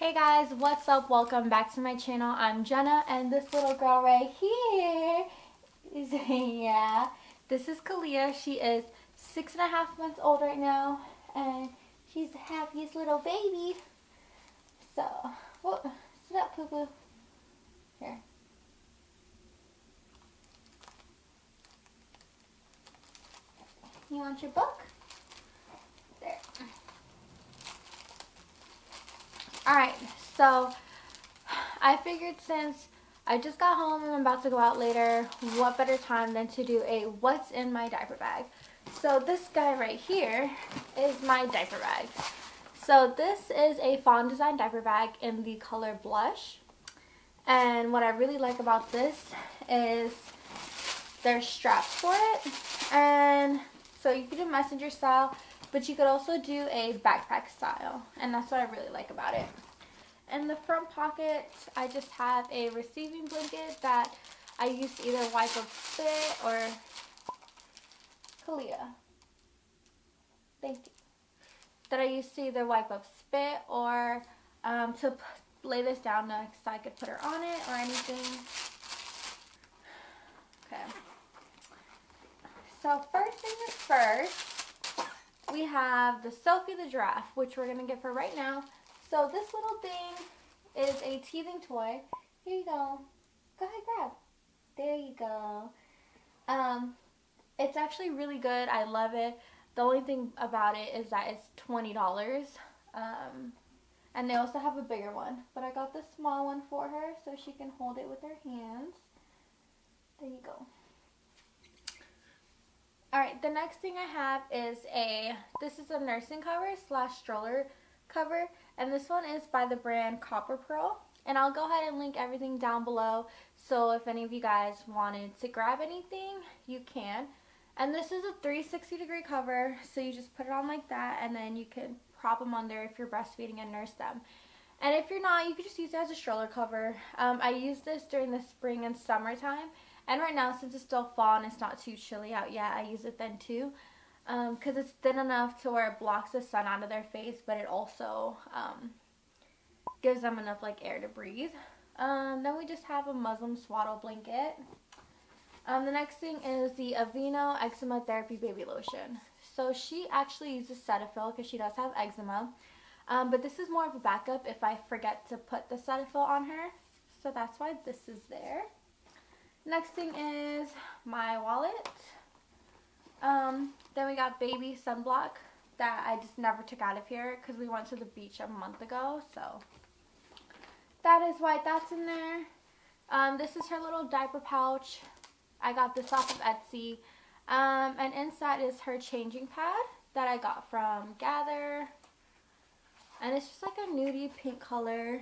Hey guys, what's up? Welcome back to my channel. I'm Jenna and this little girl right here is, this is Kalia. She is 6.5 months old right now and she's the happiest little baby. So, whoop, sit up poo poo. Here. You want your book? There. Alright, so I figured since I just got home and I'm about to go out later, what better time than to do a what's in my diaper bag. So this guy right here is my diaper bag. So this is a Fawn Design diaper bag in the color blush. And what I really like about this is there's straps for it. And so you can do messenger style, but you could also do a backpack style, and that's what I really like about it. In the front pocket, I just have a receiving blanket that I use to either wipe up spit or to lay this down next so I could put her on it or anything. Okay. So first things first. We have the Sophie La Giraffe, which we're going to give her right now. So this little thing is a teething toy. Here you go. Go ahead, grab. There you go. It's actually really good. I love it. The only thing about it is that it's $20. And they also have a bigger one. But I got this small one for her so she can hold it with her hands. There you go. Alright, the next thing I have is this is a nursing cover / stroller cover, and this one is by the brand Copper Pearl, and I'll go ahead and link everything down below, so if any of you guys wanted to grab anything, you can. And this is a 360-degree cover, so you just put it on like that, and then you can prop them on there if you're breastfeeding and nurse them. And if you're not, you can just use it as a stroller cover. I use this during the spring and summertime. And right now, since it's still fall and it's not too chilly out yet, I use it then too. Because it's thin enough to where it blocks the sun out of their face, but it also gives them enough like air to breathe. Then we just have a Muslim swaddle blanket. The next thing is the Aveeno Eczema Therapy Baby Lotion. So she actually uses Cetaphil because she does have eczema. But this is more of a backup if I forget to put the Cetaphil on her. So that's why this is there. Next thing is my wallet. Then we got baby sunblock that I just never took out of here because we went to the beach a month ago. So that is why that's in there. This is her little diaper pouch. I got this off of Etsy. And inside is her changing pad that I got from Gather. And it's just like a nudie pink color.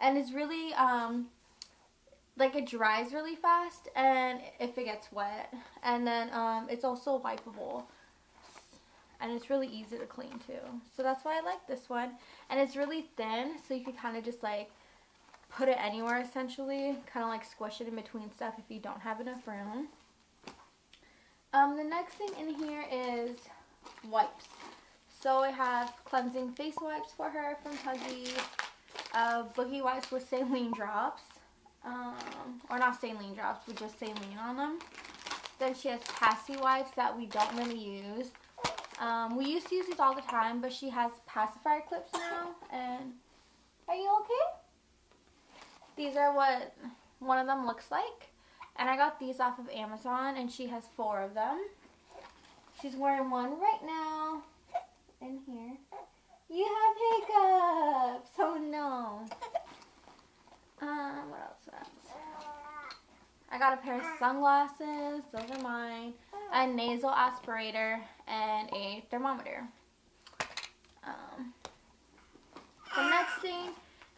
And it's really... like it dries really fast and if it gets wet, and then it's also wipeable and it's really easy to clean too, so that's why I like this one. And it's really thin, so you can kind of just like put it anywhere essentially, kind of like squish it in between stuff if you don't have enough room. The next thing in here is wipes. So I have cleansing face wipes for her from Huggies, Boogie Wipes with saline drops. Or not saline drops, but just saline on them. Then she has passy wipes that we don't really use. We used to use these all the time, but she has pacifier clips now. And are you okay? These are what one of them looks like. And I got these off of Amazon, and she has 4 of them. She's wearing one right now. In here. You have hiccups! Oh no. What else was that? I got a pair of sunglasses, those are mine, a nasal aspirator, and a thermometer. The next thing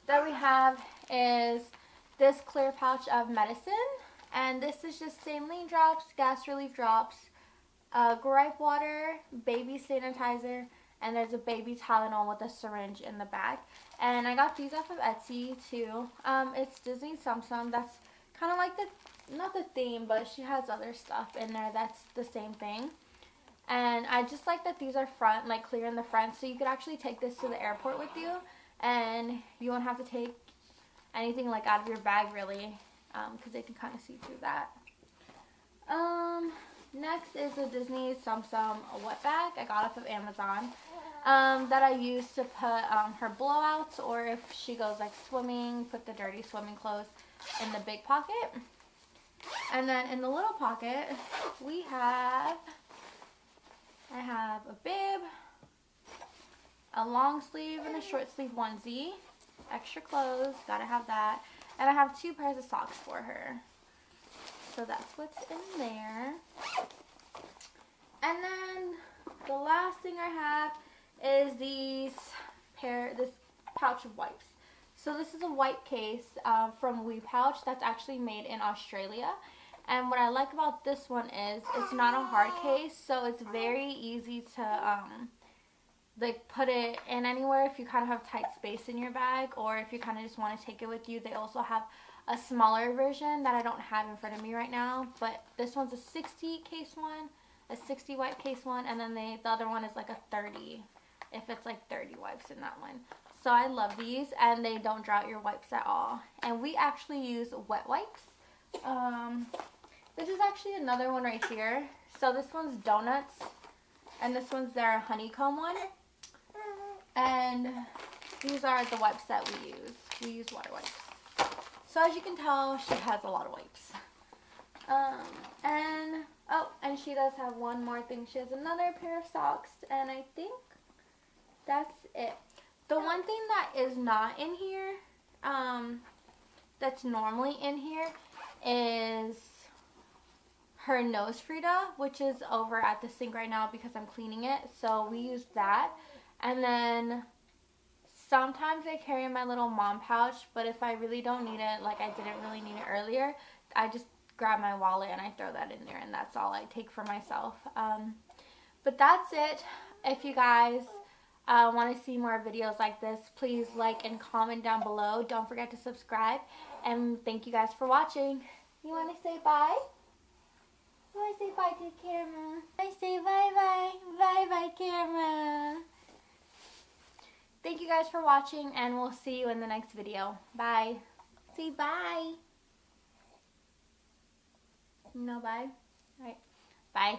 that we have is this clear pouch of medicine, and this is just saline drops, gas relief drops, gripe water, baby sanitizer, and there's a baby Tylenol with a syringe in the back. And I got these off of Etsy too. It's Disney Tsum Tsum. That's kind of like the, not the theme, but she has other stuff in there that's the same thing. And I just like that these are front, like clear in the front. So you could actually take this to the airport with you and you won't have to take anything like out of your bag really, because they can kind of see through that. Next is the Disney Tsum Tsum wet bag I got off of Amazon, that I use to put her blowouts, or if she goes like swimming, put the dirty swimming clothes in the big pocket. And then in the little pocket we have, I have a bib, a long sleeve and a short sleeve onesie, extra clothes, gotta have that, and I have 2 pairs of socks for her. So that's what's in there. And then the last thing I have is this pouch of wipes. So this is a wipe case from WIPOUCH that's actually made in Australia. And what I like about this one is it's not a hard case, so it's very easy to like put it in anywhere if you kind of have tight space in your bag, or if you kind of just want to take it with you. They also have a smaller version that I don't have in front of me right now, but this one's a 60 case one, a 60 wipe case one, and then the other one is like a 30, if it's like 30 wipes in that one. So I love these, and they don't dry out your wipes at all. And we actually use wet wipes. This is actually another one right here. So this one's donuts, and this one's their honeycomb one. And these are the wipes that we use. We use water wipes. So as you can tell, she has a lot of wipes. And she does have one more thing. She has another pair of socks, and I think that's it. The one thing that is not in here, that's normally in here, is her nose Frida, which is over at the sink right now because I'm cleaning it. So we use that. And then sometimes I carry in my little mom pouch, but if I really don't need it, like I didn't really need it earlier, I just grab my wallet and I throw that in there, and that's all I take for myself. But that's it. If you guys want to see more videos like this, please like and comment down below. Don't forget to subscribe, and thank you guys for watching. You want to say bye? You want to say bye to the camera? I say bye bye, bye bye camera. Thank you guys for watching, and we'll see you in the next video. Bye. Say bye. No bye? Alright. Bye.